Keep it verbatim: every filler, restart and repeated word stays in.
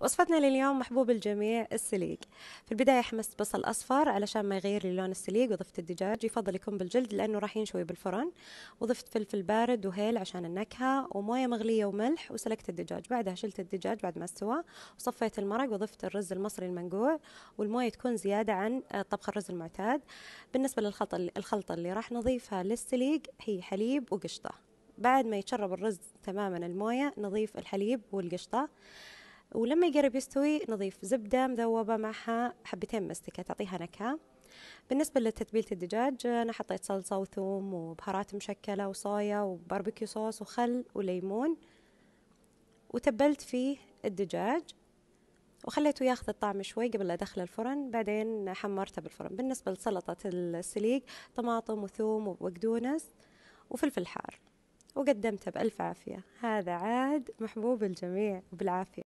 وصفتنا لليوم محبوب الجميع السليق. في البدايه حمست بصل اصفر علشان ما يغير لي لون السليق، وضفت الدجاج يفضل يكون بالجلد لانه راح ينشوي بالفرن، وضفت فلفل بارد وهيل عشان النكهه، ومويه مغليه وملح، وسلقت الدجاج. بعدها شلت الدجاج بعد ما استوى وصفيت المرق، وضفت الرز المصري المنقوع، والمويه تكون زياده عن طبخ الرز المعتاد. بالنسبه للخلطه الخلطه اللي راح نضيفها للسليق هي حليب وقشطه. بعد ما يتشرب الرز تماما المويه نضيف الحليب والقشطه، ولما يقرب يستوي نضيف زبدة مذوبة معها حبتين مستكة تعطيها نكهة. بالنسبة لتتبيلة الدجاج أنا حطيت صلصة وثوم وبهارات مشكلة وصويا وباربيكيو صوص وخل وليمون، وتبلت فيه الدجاج وخليته ياخذ الطعم شوي قبل لا ادخله الفرن، بعدين حمرته بالفرن. بالنسبة لسلطة السليق طماطم وثوم وبقدونس وفلفل حار، وقدمته بألف عافية. هذا عاد محبوب الجميع وبالعافية.